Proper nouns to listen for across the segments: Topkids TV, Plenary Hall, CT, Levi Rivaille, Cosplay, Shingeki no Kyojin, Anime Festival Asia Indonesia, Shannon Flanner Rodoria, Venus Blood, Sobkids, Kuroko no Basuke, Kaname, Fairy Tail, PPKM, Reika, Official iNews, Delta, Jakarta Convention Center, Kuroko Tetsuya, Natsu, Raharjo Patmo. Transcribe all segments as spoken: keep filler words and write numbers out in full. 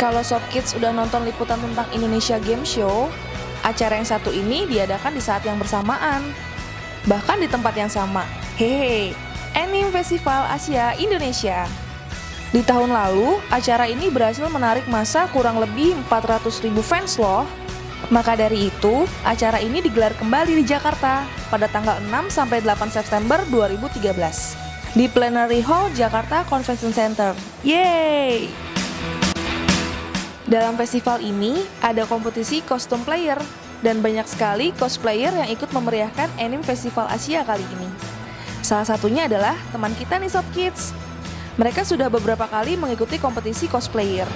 Kalau Sob Kids udah nonton liputan tentang Indonesia Game Show, acara yang satu ini diadakan di saat yang bersamaan, bahkan di tempat yang sama. Hehe, Anime Festival Asia Indonesia. Di tahun lalu, acara ini berhasil menarik massa kurang lebih empat ratus ribu fans loh. Maka dari itu, acara ini digelar kembali di Jakarta pada tanggal enam sampai delapan September dua ribu tiga belas di Plenary Hall Jakarta Convention Center. Yeay! Dalam festival ini, ada kompetisi kostum player, dan banyak sekali cosplayer yang ikut memeriahkan Anime Festival Asia kali ini. Salah satunya adalah teman kita nih Sob Kids. Mereka sudah beberapa kali mengikuti kompetisi cosplayer.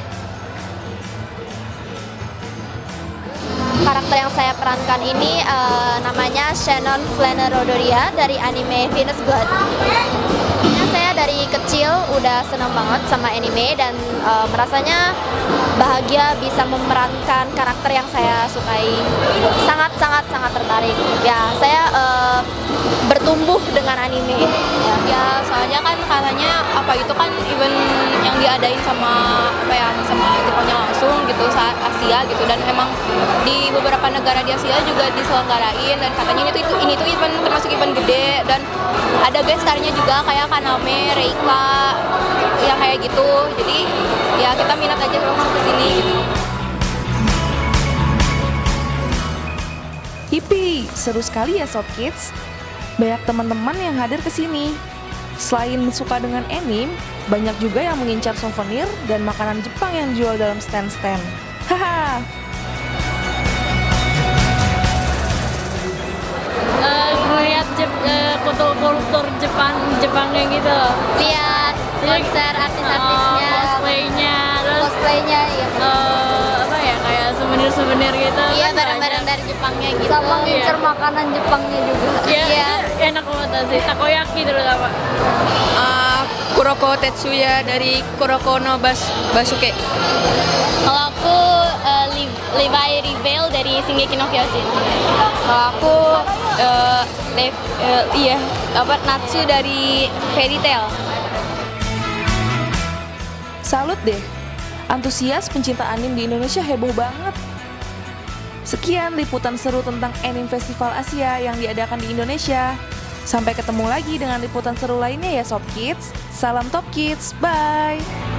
Karakter yang saya perankan ini uh, namanya Shannon Flanner Rodoria dari anime Venus Blood. Saya dari kecil udah senang banget sama anime dan uh, merasanya bahagia bisa memerankan karakter yang saya sukai. Sangat-sangat sangat tertarik. Ya, saya uh, bertumbuh dengan anime. Ya. ya, soalnya kan katanya apa itu kan event yang diadain sama apa ya sama Jepangnya langsung gitu saat Asia gitu, dan emang di beberapa negara di Asia juga diselenggarain, dan katanya ini tuh itu ini tuh event termasuk event gede, dan ada guest star-nya juga kayak Kaname, Reika, yang kayak gitu. Jadi ya kita minat aja langsung ke sini. Hippie, seru sekali ya Sob Kids. Banyak teman-teman yang hadir ke sini. Selain suka dengan anime, banyak juga yang mengincar souvenir dan makanan Jepang yang dijual dalam stand-stand. Haha. Melihat kultur-kultur Jepang, Jepang kayak gitu. Lihat konser artis-artisnya, cosplaynya, cosplaynya, ya. Apa ya kayak souvenir-souvenir gitu. Iya, barang-barang dari Jepangnya gitu. Sama ngincer makanan Jepangnya juga. Iya. Enak banget sih. Takoyaki dulu apa? Kuroko Tetsuya dari Kuroko no Basuke. Kalau aku Levi Rivaille dari Shingeki no Kyojin. Kalau aku Uh, lev, uh, iya, apa Natsu dari Fairy Tail. Salut deh, antusias pencinta anime di Indonesia heboh banget. Sekian liputan seru tentang Anime Festival Asia yang diadakan di Indonesia. Sampai ketemu lagi dengan liputan seru lainnya ya Sob Kids. Salam Top Kids, bye!